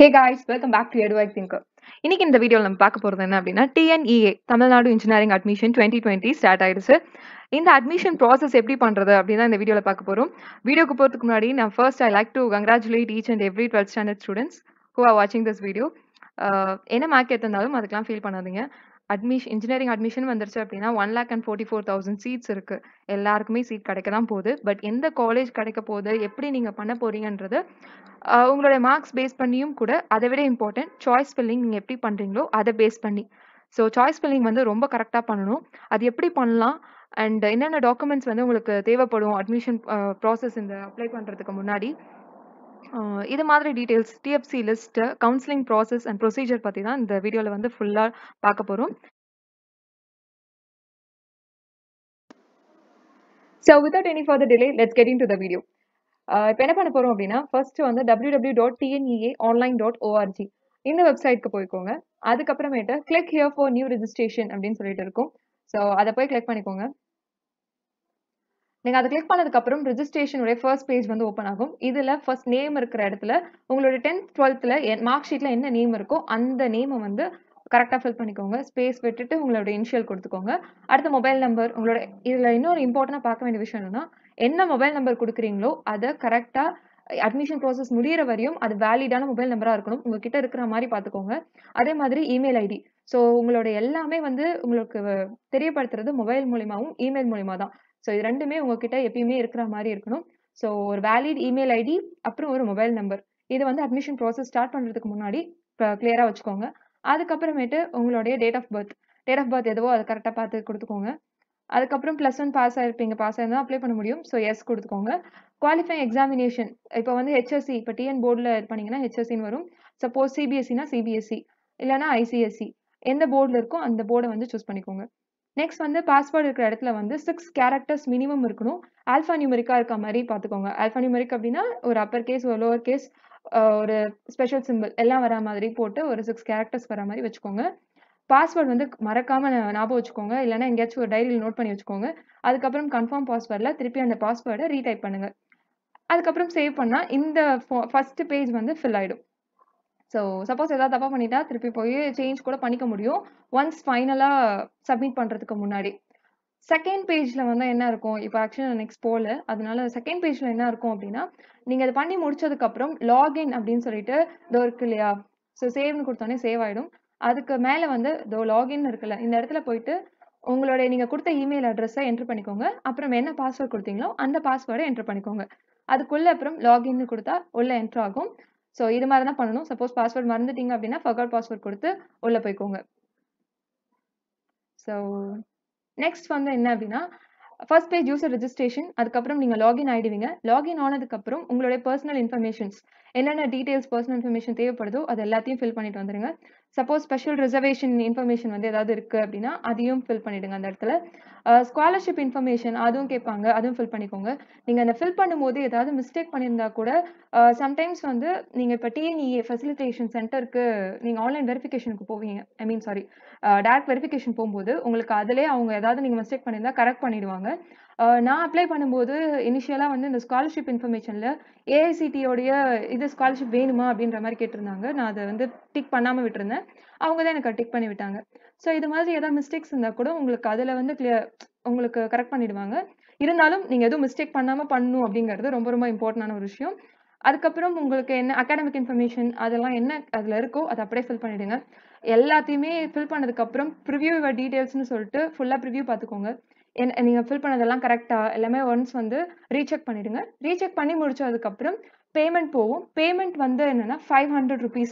Hey guys, welcome back to Edu hike thinker. இன்னைக்கு இந்த வீடியோல நம்ம பார்க்க போறது என்ன அப்படின்னா TNEA Tamil Nadu engineering admission 2020 start ஆயிடுச்சு. இந்த அட்மிஷன் process எப்படி பண்றது அப்படினா இந்த வீடியோல பார்க்க போறோம். வீடியோக்கு போறதுக்கு முன்னாடி நான் first I like to congratulate each and every 12th standard students who are watching this video. என்ன மார்க் எடுத்தாலும் அதுக்கெல்லாம் ஃபீல் பண்ணாதீங்க. அட்மிஷன் இன்ஜினியரிங் அட்மிஷன் வந்துருச்சு அப்படின்னா 1,44,000 சீட்ஸ் இருக்கு. எல்லாருக்குமே சீட் கிடைக்க தான் போகுது. பட் எந்த காலேஜ் கிடைக்க போகுது, எப்படி நீங்க பண்ண போறீங்கன்றது உங்களுடைய மார்க்ஸ் பேஸ் பண்ணியும் கூட, அதை விட இம்பார்ட்டன்ட் சாய்ஸ் ஃபில்லிங் நீங்க எப்படி பண்றீங்களோ அதை பேஸ் பண்ணி. ஸோ சாய்ஸ் ஃபில்லிங் ரொம்ப கரெக்டா பண்ணணும். அது எப்படி பண்ணலாம் அண்ட் என்னென்ன டாக்குமெண்ட்ஸ் உங்களுக்கு தேவைப்படும் அட்மிஷன் ப்ராசஸ் இந்த அப்ளை பண்றதுக்கு முன்னாடி, இது மாதிரி details, TFC list, counselling process and procedure பற்றி தான் இந்த வீடியோவில் ஃபுல்லாக பார்க்க போகிறோம். So without any further delay let's get into the video. இப்போ என்ன பண்ண போகிறோம் அப்படின்னா ஃபர்ஸ்ட் www.tneaonline.org இந்த வெப்சைட்க்கு போய்க்கோங்க. அதுக்கப்புறமேட்டு click here for new registration அப்படின்னு சொல்லிட்டு இருக்கும். ஸோ அதை போய் கிளிக் பண்ணிக்கோங்க. நீங்கள் அதை கிளிக் பண்ணதுக்கப்புறம் ரிஜிஸ்ட்ரேஷனுடைய ஃபர்ஸ்ட் பேஜ் ஓப்பன் ஆகும். இதில் ஃபர்ஸ்ட் நேம் இருக்கிற இடத்துல உங்களோட 10th 12th மார்க் ஷீட்டில் என்ன நேம் இருக்கோ அந்த நேமை கரெக்டாக ஃபில் பண்ணிக்கோங்க. ஸ்பேஸ் விட்டுட்டு உங்களோட இனிஷியல் கொடுத்துக்கோங்க. அடுத்த மொபைல் நம்பர் உங்களோட. இதில் இன்னொரு இம்பார்ட்டண்டாக பார்க்க வேண்டிய விஷயம் என்னென்னா, என்ன மொபைல் நம்பர் கொடுக்குறீங்களோ அதை கரெக்டாக அட்மிஷன் ப்ராசஸ் முடிகிற வரையும் அது வேலிடான மொபைல் நம்பராக இருக்கணும். உங்ககிட்ட இருக்கிற மாதிரி பார்த்துக்கோங்க. அதே மாதிரி இமெயில் ஐடி. ஸோ உங்களோட எல்லாமே உங்களுக்கு தெரியப்படுத்துறது மொபைல் மூலிமாவும் இமெயில் மூலிமா தான். ஸோ இது ரெண்டுமே உங்ககிட்ட எப்பயுமே இருக்கிற மாதிரி இருக்கணும். ஸோ ஒரு வேலிட் இமெயில் ஐடி, அப்புறம் ஒரு மொபைல் நம்பர், இது அட்மிஷன் ப்ராசஸ் ஸ்டார்ட் பண்ணுறதுக்கு முன்னாடி கிளியராக வச்சுக்கோங்க. அதுக்கப்புறமேட்டு உங்களுடைய டேட் ஆஃப் பர்த் எதுவோ அதை கரெக்டாக பார்த்து கொடுத்துக்கோங்க. அதுக்கப்புறம் +1 பாஸ் ஆகிருப்பீங்க. பாஸ் ஆகிருந்தால் அப்ளை பண்ண முடியும். ஸோ எஸ் கொடுத்துக்கோங்க. குவாலிஃபைங் எக்ஸாமினேஷன் இப்போ HSC, இப்போ டிஎன் போர்டில் பண்ணிங்கன்னா HSCன்னு வரும். சப்போஸ் CBSEனா CBSE, இல்லைனா ICSE, எந்த போர்டில் இருக்கோ அந்த போர்டை சூஸ் பண்ணிக்கோங்க. நெக்ஸ்ட் பாஸ்வேர்டு இருக்கிற இடத்துல 6 கேரக்டர்ஸ் மினிமம் இருக்கணும். ஆல்ஃபா நியூமெரிக்காக இருக்க மாதிரி பார்த்துக்கோங்க. ஆல்ஃபா நியூமெரிக் அப்படின்னா ஒரு அப்பர் கேஸ், ஒரு லோவர் கேஸ், ஒரு ஸ்பெஷல் சிம்பிள் எல்லாம் வரா மாதிரி போட்டு ஒரு 6 கேரக்டர்ஸ் வர மாதிரி வச்சுக்கோங்க. பாஸ்வேர்டு மறக்காம ஞாபகம் வச்சுக்கோங்க. இல்லைன்னா எங்கேயாச்சும் ஒரு டைரியில் நோட் பண்ணி வச்சுக்கோங்க. அதுக்கப்புறம் கன்ஃபார்ம் பாஸ்வேர்டில் திருப்பி அந்த பாஸ்வேர்டை ரீடைப் பண்ணுங்க. அதுக்கப்புறம் சேவ் பண்ணால் இந்த ஃபர்ஸ்ட் பேஜ் ஃபில் ஆகிடும். ஸோ சப்போஸ் ஏதாவது தப்பாக பண்ணிட்டா திருப்பி போய் சேஞ்ச் கூட பண்ணிக்க முடியும். ஒன்ஸ் ஃபைனலாக சப்மிட் பண்ணுறதுக்கு முன்னாடி செகண்ட் பேஜில் என்ன இருக்கும், இப்போ ஆக்சுவலி நான் நெக்ஸ்ட் போகல, அதனால செகண்ட் பேஜில் என்ன இருக்கும் அப்படின்னா, நீங்கள் அதை பண்ணி முடிச்சதுக்கப்புறம் லாகின் அப்படின்னு சொல்லிட்டு இதோ இருக்கு இல்லையா. ஸோ சேவ்னு கொடுத்தோன்னே சேவ் ஆகிடும். அதுக்கு மேலே இதோ லாகின் இருக்குல்ல, இந்த இடத்துல போயிட்டு உங்களுடைய நீங்கள் கொடுத்த இமெயில் அட்ரஸை என்ட்ரு பண்ணிக்கோங்க. அப்புறம் என்ன பாஸ்வேர்டு கொடுத்தீங்களோ அந்த பாஸ்வேர்டை என்ட்ரு பண்ணிக்கோங்க. அதுக்குள்ளே அப்புறம் லாகின்னு கொடுத்தா உள்ளே என்ட்ரு ஆகும். ஸோ இது மாதிரி தான் பண்ணணும். சப்போஸ் பாஸ்வேர்ட் மறந்துட்டீங்க அப்படின்னா ஃபர்காட் பாஸ்வேர்ட் கொடுத்து உள்ளே போய்க்கோங்க. ஸோ நெக்ஸ்ட் என்ன அப்படின்னா ஃபர்ஸ்ட் பேஜ் யூசர் ரெஜிஸ்ட்ரேஷன். அதுக்கப்புறம் நீங்கள் லாகின் ஆகிடுவீங்க. லாகின் ஆனதுக்கப்புறம் உங்களுடைய பர்சனல் இன்ஃபர்மேஷன்ஸ், என்னென்ன டீடைல்ஸ் பர்சனல் இன்ஃபர்மேஷன் தேவைப்படுதோ அது எல்லாத்தையும் ஃபில் பண்ணிட்டு வந்துடுங்க. சப்போஸ் ஸ்பெஷல் ரிசர்வேஷன் இன்ஃபர்மேஷன் ஏதாவது இருக்குது அப்படின்னா அதையும் ஃபில் பண்ணிவிடுங்க அந்த இடத்துல. ஸ்காலர்ஷிப் இன்ஃபர்மேஷன் அதுவும் கேட்பாங்க, அதுவும் ஃபில் பண்ணிக்கோங்க. நீங்கள் அந்த ஃபில் பண்ணும்போது ஏதாவது மிஸ்டேக் பண்ணியிருந்தா கூட சம்டைம்ஸ் நீங்கள் இப்போ TNEA ஃபெசிலிட்டேஷன் சென்டருக்கு நீங்கள் ஆன்லைன் வெரிஃபிகேஷனுக்கு போவீங்க, டேரக்ட் வெரிஃபிகேஷன் போகும்போது உங்களுக்கு அதிலே அவங்க ஏதாவது நீங்கள் மிஸ்டேக் பண்ணியிருந்தா கரெக்ட் பண்ணிடுவாங்க. நான் அப்ளை பண்ணும்போது இனிஷியலாக இந்த ஸ்காலர்ஷிப் இன்ஃபர்மேஷனில் AICTயோடைய இது ஸ்காலர்ஷிப் வேணுமா அப்படின்ற மாதிரி கேட்டிருந்தாங்க. நான் அதை டிக் பண்ணாமல் விட்டுருந்தேன். அவங்க தான் எனக்கு டிக் பண்ணி விட்டாங்க. ஸோ இது மாதிரி ஏதாவது மிஸ்டேக்ஸ் இருந்தால் கூட உங்களுக்கு அதில் கிளியர் உங்களுக்கு கரெக்ட் பண்ணிடுவாங்க. இருந்தாலும் நீங்கள் எதுவும் மிஸ்டேக் பண்ணாமல் பண்ணணும் அப்படிங்கிறது ரொம்ப ரொம்ப இம்பார்ட்டண்டான ஒரு விஷயம். அதுக்கப்புறம் உங்களுக்கு என்ன அகாடமிக் இன்ஃபர்மேஷன் அதெல்லாம் என்ன அதில் இருக்கோ அதை அப்படியே ஃபில் பண்ணிவிடுங்க. எல்லாத்தையுமே ஃபில் பண்ணதுக்கப்புறம் ப்ரிவ்யூ டீட்டெயில்ஸ்னு சொல்லிட்டு ஃபுல்லாக ப்ரிவ்யூ பார்த்துக்கோங்க. நீங்கள் ஃபில் பண்ணதெல்லாம் கரெக்டாக எல்லாமே ஒன்ஸ் ரீசெக் பண்ணிவிடுங்க. ரீசெக் பண்ணி முடிச்சதுக்கப்புறம் பேமெண்ட் போகும். பேமெண்ட் என்னென்னா 500 rupees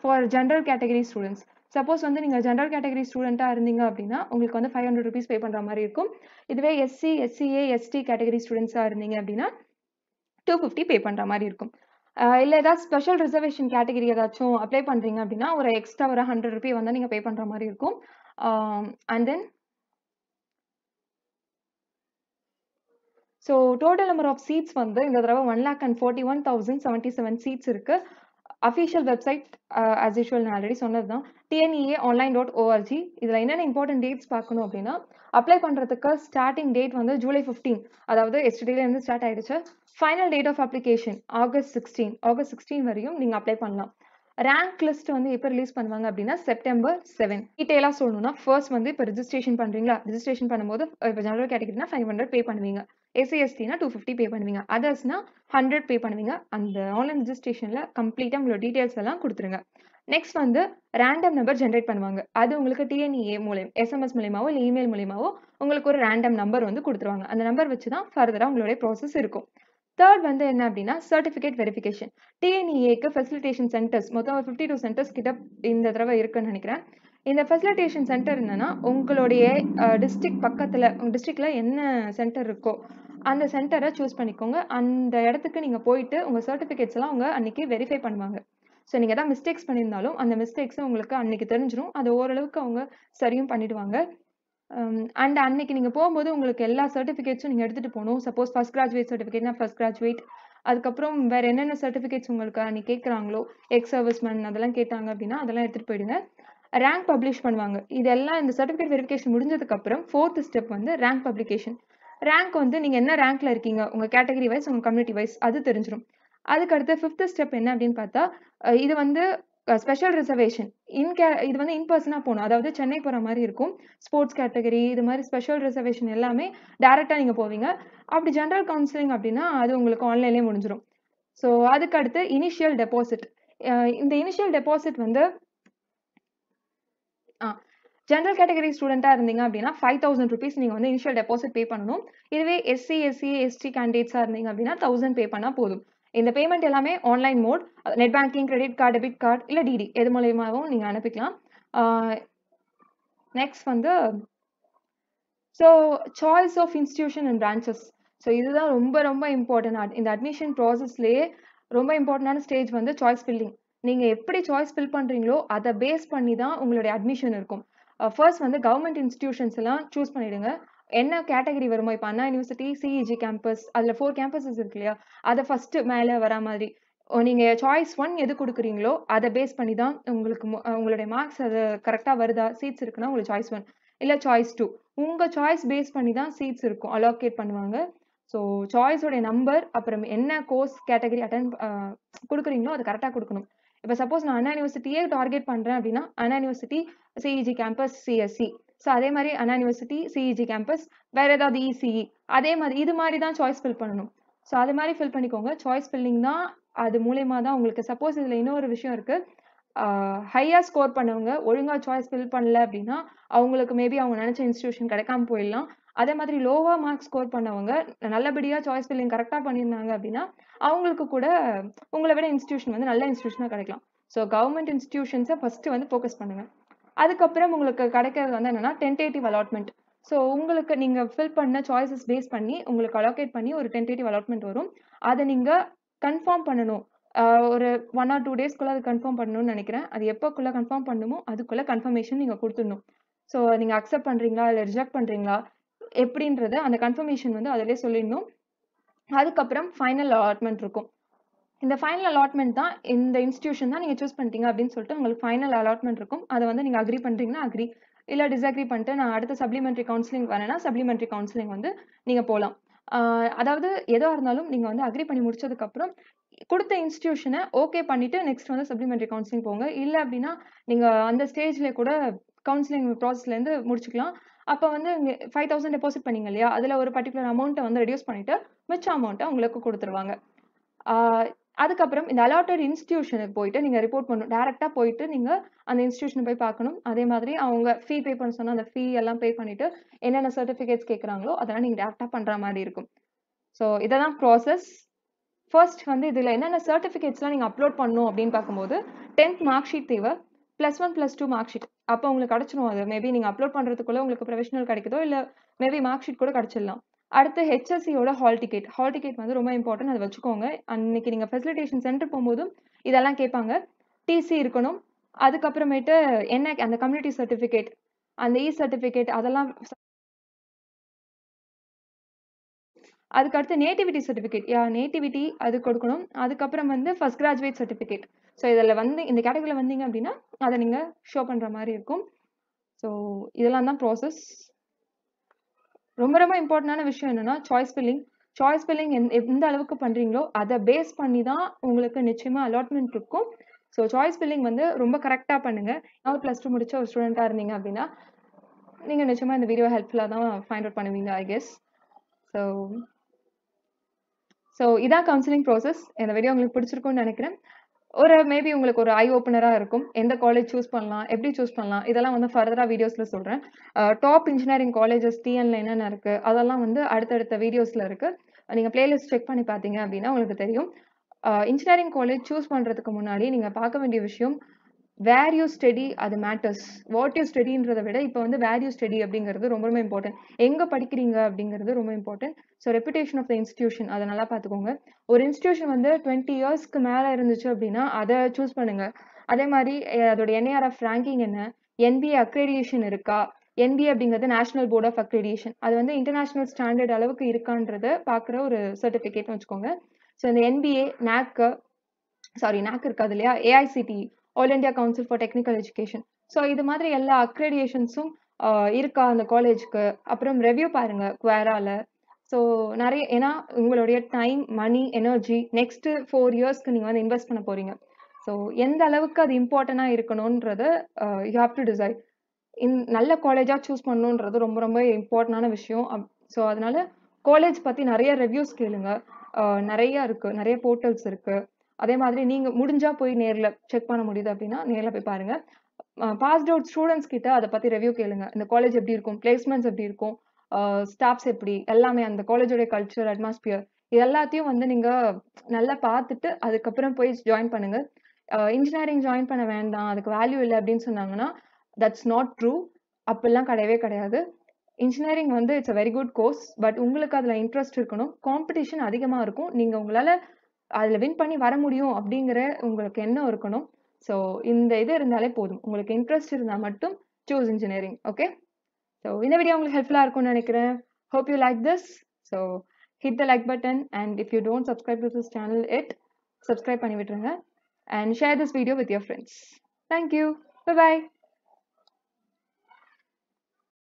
for general category students. Suppose நீங்கள் ஜென்ரல் கேட்டகரி ஸ்டூடெண்ட்டாக இருந்தீங்க அப்படின்னா உங்களுக்கு 500 rupees பே பண்ணுற மாதிரி இருக்கும். இதுவே SC, SCA, ST கேட்டகரி ஸ்டூடெண்ட்ஸாக இருந்தீங்க அப்படின்னா 250 பே பண்ணுற மாதிரி இருக்கும். இல்லை ஏதாவது ஸ்பெஷல் ரிசர்வேஷன் கேட்டகரி ஏதாச்சும் அப்ளை பண்ணுறீங்க அப்படின்னா ஒரு எக்ஸ்ட்ரா ஒரு 100 rupee நீங்கள் பே பண்ணுற மாதிரி இருக்கும். And then so total number of seats இந்த தடவை 1,41,077 சீட்ஸ் இருக்கு. அஃபிஷியல் வெப்சைட் ஆஸ் யூஷுவல் நான் ஆல்ரெடி சொன்னது தான் TNEA online.org. இதில் என்னென்ன இம்பார்ட்டன்ட் டேட்ஸ் பார்க்கணும் அப்படின்னா, அப்ளை பண்ணுறதுக்கு ஸ்டார்டிங் டேட் July 15, அதாவது எஸ்டர்டேலேருந்து ஸ்டார்ட் ஆயிடுச்சு. Final date of application August 16 வரையும் நீங்கள் அப்ளை பண்ணலாம். rank list வந்து எப்ப release பண்ணுவாங்க அப்படினா September 7. டீடைலா சொல்லணும்னா first வந்து இப்ப ரெஜிஸ்ட்ரேஷன் பண்றீங்களா? ரெஜிஸ்ட்ரேஷன் பண்ணும்போது இப்ப ஜெனரல் கேட்டகரினா 500 பே பண்ணுவீங்க. SC ST னா 250 பே பண்ணுவீங்க. Others னா 100 பே பண்ணுவீங்க. அந்த ஆன்லைன் ரெஜிஸ்ட்ரேஷன்ல கம்ப்ளீட்டா உங்க டீடைல்ஸ் எல்லாம் கொடுத்துருங்க. நெக்ஸ்ட் வந்து random number generate பண்ணுவாங்க. அது உங்களுக்கு TNEA மூலமா SMS மூலமாவோ இல்ல email மூலமாவோ உங்களுக்கு ஒரு random number வந்து கொடுத்துருவாங்க. அந்த நம்பர் வச்சு தான் ஃபர்தரா உங்களோட process இருக்கும். Third one is certificate verification. TNEA facilitation centers, 52 centers in the area. In the facilitation center, your district center, and the center choose and you will verify your certificates. So, if you have mistakes, you will know the mistakes and you will know the and அன்னைக்கு நீங்க போயும்போது உங்களுக்கு எல்லா certificates நீங்க எடுத்துட்டு போணும். Suppose first graduate certificate na first graduate, அதுக்கு அப்புறம் வேற என்னென்ன certificates உங்களுக்கு அன்னைக்கு கேக்குறாங்களோ ex serviceman அதெல்லாம் கேட்டாங்க அப்படினா அதெல்லாம் எடுத்துட்டு போய்டுங்க. Rank publish பண்ணுவாங்க. இதெல்லாம் இந்த certificate verification முடிஞ்சதுக்கு அப்புறம் fourth step வந்து rank publication. Rank வந்து நீங்க என்ன rankல இருக்கீங்க உங்க category wise உங்க community wise அது தெரிஞ்சிரும். அதுக்கு அடுத்து fifth step என்ன அப்படினு பார்த்தா இது வந்து special reservation இது வந்து in personனா போணும். அதாவது சென்னை போற மாதிரி இருக்கும். Sports category இது மாதிரி special reservation எல்லாமே டைரக்டா நீங்க போவீங்க. அப்படி general counseling அப்படினா அது உங்களுக்கு ஆன்லைன்லயே முடிஞ்சிரும். சோ அதுக்கு அடுத்து initial deposit. இந்த initial deposit வந்து general category student-ஆ இருந்தீங்க அப்படினா 5000 rupees நீங்க வந்து initial deposit pay பண்ணனும். இதுவே SC SC ST candidates-ஆ இருந்தீங்க அப்படினா 1000 pay பண்ணா போதும். இந்த payment எல்லாமே online mode, net banking, credit card, debit card, இல்ல DD எது மூலமாவும் நீங்க அனுப்பிக்கலாம். Next வந்து so choice of institution and branches. So இதுதான் ரொம்ப ரொம்ப important. இந்த admission processலயே ரொம்ப importantான stage வந்து choice filling. நீங்க எப்படி choice fill பண்றீங்களோ அத பேஸ் பண்ணி தான் உங்களுடைய admission இருக்கும். First வந்து government institutions எல்லாம் choose பண்ணிடுங்க. என்ன கேட்டகரி வருமோ இப்ப அண்ணா யுனிவர்சிட்டி CEG கேம்பஸ் அதுல 4 கேம்பஸஸ் இருக்கு இல்லையா அத ஃபர்ஸ்ட் மேல வர மாதிரி நீங்க சாய்ஸ் 1 எது கொடுக்குறீங்களோ அத பேஸ் பண்ணி தான் உங்களுக்கு உங்களுடைய மார்க்ஸ் அது கரெக்ட்டா வருதா சீட்ஸ் இருக்குனா உங்களுக்கு சாய்ஸ் 1 இல்ல சாய்ஸ் 2 உங்க சாய்ஸ் பேஸ் பண்ணி தான் சீட்ஸ் இருக்கும் அலோகேட் பண்ணுவாங்க. சோ சாய்ஸோட நம்பர் அப்புறம் என்ன கோர்ஸ் கேட்டகரி அட்டெண்ட் கொடுக்குறீங்களோ அது கரெக்ட்டா கொடுக்கணும். இப்ப சப்போஸ் நான் அண்ணா யுனிவர்சிட்டியே டார்கெட் பண்றேன் அப்படினா Anna university CEG campus CSC so அதே மாதிரி அண்ணா யுனிவர்சிட்டி CEG கேம்பஸ் வேற ஏதாவது ECE அதே மாதிரி இது மாதிரி தான் சாய்ஸ் ஃபில் பண்ணனும். சோ அதே மாதிரி ஃபில் பண்ணிக்கோங்க. சாய்ஸ் ஃபில்லிங் தான் அது மூலமா தான் உங்களுக்கு சப்போஸ் இதுல இன்னொரு விஷயம் இருக்கு. ஹையா ஸ்கோர் பண்ணவங்க ஒழுங்கா சாய்ஸ் ஃபில் பண்ணல அப்படினா அவங்களுக்கு மேபி அவங்க நினைச்ச இன்ஸ்டிடியூஷன் கிடைக்காம போயிடலாம். அதே மாதிரி லோவா மார்க் ஸ்கோர் பண்ணவங்க நல்லபடியா சாய்ஸ் ஃபில்லிங் கரெக்ட்டா பண்ணிருந்தாங்க அப்படினா அவங்களுக்கு கூட உங்களை விட இன்ஸ்டிடியூஷன் வந்து நல்ல இன்ஸ்டிடியூஷனா கிடைக்கலாம். சோ கவர்மெண்ட் இன்ஸ்டிடியூஷன்ஸை ஃபர்ஸ்ட் வந்து ஃபோக்கஸ் பண்ணுங்க. அதுக்கப்புறம் உங்களுக்கு கிடைக்கிறது வந்து என்னன்னா டென்டேட்டிவ் அலாட்மெண்ட். ஸோ உங்களுக்கு நீங்க ஃபில் பண்ண சாய்ஸஸ் பேஸ் பண்ணி உங்களுக்கு அலோகேட் பண்ணி ஒரு டென்டேட்டிவ் அலாட்மெண்ட் வரும். அதை நீங்க கன்ஃபார்ம் பண்ணணும். ஒரு 1 or 2 டேஸ்க்குள்ள அது கன்ஃபார்ம் பண்ணணும்னு நினைக்கிறேன். அது எப்போக்குள்ள கன்ஃபார்ம் பண்ணுமோ அதுக்குள்ள கன்ஃபர்மேஷன் நீங்க கொடுத்துடணும். ஸோ நீங்க அக்செப்ட் பண்றீங்களா இல்லை ரிஜெக்ட் பண்றீங்களா எப்படின்றத அந்த கன்ஃபர்மேஷன் வந்து அதிலே சொல்லிடணும். அதுக்கப்புறம் ஃபைனல் அலாட்மெண்ட் இருக்கும். இந்த ஃபைனல் அலாட்மெண்ட் தான் இந்த இன்ஸ்டிடியூஷன் தான் நீங்க சூஸ் பண்ணிட்டீங்க அப்படின்னு சொல்லிட்டு உங்களுக்கு ஃபைனல் அலாட்மெண்ட் இருக்கும். அதை வந்து நீங்க அக்ரி பண்றீங்கன்னா அக்ரி இல்ல டிஸ்அக்ரி பண்ணிட்டு நான் அடுத்த சப்ளிமெண்டரி கவுன்சிலிங் வரேன்னா சப்ளிமெண்டரி கவுன்சிலிங் வந்து நீங்க போகலாம். அதாவது எதா இருந்தாலும் நீங்க வந்து அக்ரி பண்ணி முடிச்சதுக்கு அப்புறம் கொடுத்த இன்ஸ்டிடியூஷனை ஓகே பண்ணிட்டு நெக்ஸ்ட் வந்து சப்ளிமெண்டரி கவுன்சிலிங் போங்க. இல்ல அப்படின்னா நீங்க அந்த ஸ்டேஜ்ல கூட கவுன்சிலிங் ப்ராசஸ்ல இருந்து முடிச்சுக்கலாம். அப்ப வந்து 5000 டெபாசிட் பண்ணீங்க இல்லையா அதுல ஒரு பர்டிகுலர் அமௌண்ட்டை வந்து ரெடியூஸ் பண்ணிட்டு மிச்ச அமௌண்ட்டை உங்களுக்கு கொடுத்துருவாங்க. அதுக்கப்புறம் இந்த அலாட்டட் இன்ஸ்டிடியூஷனுக்கு போயிட்டு நீங்க ரிப்போர்ட் பண்ணணும். டைரக்டா போயிட்டு நீங்க அந்த இன்ஸ்டிடியூஷனை போய் பார்க்கணும். அதே மாதிரி அவங்க ஃபீ பே பண்ண சொன்னா அந்த ஃபீ எல்லாம் பே பண்ணிட்டு என்னென்ன சர்டிஃபிகேட்ஸ் கேட்குறாங்களோ அதெல்லாம் நீங்க டைரக்டா பண்ற மாதிரி இருக்கும். ஸோ இதெல்லாம் ப்ராசஸ். ஃபர்ஸ்ட் வந்து இதுல என்னென்ன சர்டிஃபிகேட்ஸ்லாம் நீங்க அப்லோட் பண்ணணும் அப்படின்னு பார்க்கும்போது 10th மார்க் ஷீட் தேவை, +1 +2 மார்க் ஷீட். அப்போ உங்களுக்கு கிடைச்சிடும். அது மேபி நீங்க அப்லோட் பண்றதுக்குள்ள உங்களுக்கு ப்ரொஃபஷனல் கிடைக்குதோ இல்ல மேபி மார்க் ஷீட் கூட கிடைச்சிடலாம். அடுத்து HSCயோட ஹால் டிக்கெட் வந்து ரொம்ப இம்பார்ட்டன்ட். அதை வச்சுக்கோங்க. அன்னைக்கு நீங்க ஃபெசிலிட்டேஷன் சென்டர் போகும்போது இதெல்லாம் கேட்பாங்க. TC இருக்கணும். அதுக்கப்புறமேட்டு என்ன அந்த கம்யூனிட்டி சர்டிஃபிகேட் அந்த E சர்டிஃபிகேட் அதெல்லாம். அதுக்கடுத்து நேட்டிவிட்டி சர்டிஃபிகேட் நேட்டிவிட்டி அது கொடுக்கணும். அதுக்கப்புறம் வந்து ஃபர்ஸ்ட் கிராஜுவேட் சர்டிஃபிகேட். ஸோ இதில் வந்து இந்த கேட்டகரியில் வந்தீங்க அப்படின்னா அதை நீங்க ஷோ பண்ற மாதிரி இருக்கும். ஸோ இதெல்லாம் தான் ப்ராசஸ். ரொம்ப ரொம்ப இம்பார்ட்டன்டான விஷயம் என்னன்னா சாய்ஸ் ஃபில்லிங் எந்த அளவுக்கு பண்றீங்களோ அதை பேஸ் பண்ணி தான் உங்களுக்கு நிச்சயமா அலாட்மெண்ட் இருக்கும். So choice filling வந்து ரொம்ப கரெக்ட்டா பண்ணுங்க. நான் plus 2 முடிச்ச ஒரு ஸ்டூடண்டா இருந்தீங்க அப்படினா நீங்க நிச்சயமா இந்த வீடியோ ஹெல்ப்ஃபுல்லா தான் ஃபைண்ட் அவுட் பண்ணுவீங்க I guess. So இதான் கவுன்சிலிங் process. இந்த வீடியோ உங்களுக்கு பிடிச்சிருக்கும்னு நினைக்கிறேன். ஒரு மேபி உங்களுக்கு ஒரு ஐ ஓபனரா இருக்கும் எந்த காலேஜ் चूஸ் பண்ணலாம் எப்படி चूஸ் பண்ணலாம் இதெல்லாம் வந்து ஃபர்தரா வீடியோஸ்ல சொல்றேன் டாப் இன்ஜினியரிங் காலேजेस TNEA என்ன இருக்கு அதெல்லாம் வந்து அடுத்தடுத்த வீடியோஸ்ல இருக்கு நீங்க பிளேலிஸ்ட் செக் பண்ணி பாத்தீங்க அப்படினா உங்களுக்கு தெரியும் இன்ஜினியரிங் காலேஜ் चूஸ் பண்றதுக்கு முன்னாடி நீங்க பார்க்க வேண்டிய விஷயம் where you study அது matters what you study ன்றதை விட இப்போ வந்து where you study அப்படிங்கிறது ரொம்பவே இம்பார்ட்டன்ட் எங்க படிக்கிறீங்க அப்படிங்கிறது ரொம்ப important so reputation of the institution அத நல்லா பாத்துக்கோங்க ஒரு இன்ஸ்டிடியூஷன் வந்து 20 இயர்ஸ்க்கு மேல இருந்துச்சு அப்படினா அத चूஸ் பண்ணுங்க அதே மாதிரி அதோட NARF ranking என்ன NBA accreditation இருக்கா NBA அப்படிங்கிறது National Board of Accreditation அது வந்து இன்டர்நேஷனல் ஸ்டாண்டர்ட் அளவுக்கு இருக்கான்றதை பார்க்குற ஒரு சர்டிஃபிகேட் வந்துச்சுங்க சோ அந்த NBA NAC இருக்காது இல்லையா AICTE All India Council for Technical Education. So, இது மாதிரி எல்லா accreditations-உம் இருக்கா அந்த காலேஜ்க்கு அப்புறம் review பாருங்க குவேரால ஸோ நிறைய ஏன்னா உங்களுடைய டைம் மணி எனர்ஜி நெக்ஸ்ட் 4 yearsக்கு நீங்க வந்து இன்வெஸ்ட் பண்ண போறீங்க ஸோ எந்த அளவுக்கு அது இம்பார்ட்டண்டா இருக்கணும்ன்றது யூ ஹாவ் டு டிசைட் நல்ல காலேஜா சூஸ் பண்ணணும்ன்றது ரொம்ப ரொம்ப இம்பார்ட்டண்டான விஷயம் ஸோ அதனால காலேஜ் பத்தி நிறைய ரிவ்யூஸ் கேளுங்க நிறைய இருக்கு நிறைய போர்ட்டல்ஸ் இருக்கு அதே மாதிரி நீங்க முடிஞ்சா போய் நேர்ல செக் பண்ண முடியுது அப்படினா நேர்ல போய் பாருங்க பாஸ்ட் அவுட் ஸ்டூடண்ட்ஸ் கிட்ட அத பத்தி ரிவ்யூ கேளுங்க இந்த காலேஜ் எப்படி இருக்கும் பிளேஸ்மென்ட்ஸ் எப்படி இருக்கும் ஸ்டாஃப்ஸ் எப்படி எல்லாமே அந்த காலேஜோட கல்ச்சர் அட்மாஸ்பியர் இது எல்லாத்தையும் வந்து நீங்க நல்லா பார்த்துட்டு அதுக்கு அப்புறம் போய் ஜாயின் பண்ணுங்க இன்ஜினியரிங் ஜாயின் பண்ண வேண்டாம் அதுக்கு வேல்யூ இல்ல அப்படினு சொன்னாங்கன்னா தட்ஸ் நாட் ட்ரூ அப்பெல்லாம் கிடையவே கிடையாது இன்ஜினியரிங் வந்து it's a very good course but உங்களுக்கு அதுல இன்ட்ரஸ்ட் இருக்கணும் காம்படிஷன் அதிகமா இருக்கும் நீங்க உங்களால அதுல வின் பண்ணி வர முடியும் அப்படிங்கற உங்களுக்கு என்ன இருக்கணும் சோ இந்த இது இருந்தாலே போதும் உங்களுக்கு இன்ட்ரஸ்ட் இருந்தா மட்டும் choose engineering okay so இந்த வீடியோ உங்களுக்கு ஹெல்ப்ஃபுல்லா இருக்கும்னு நினைக்கிறேன் hope you like this so hit the like button and if you don't subscribe to this channel it subscribe பண்ணி விட்டுருங்க and share this video with your friends thank you bye bye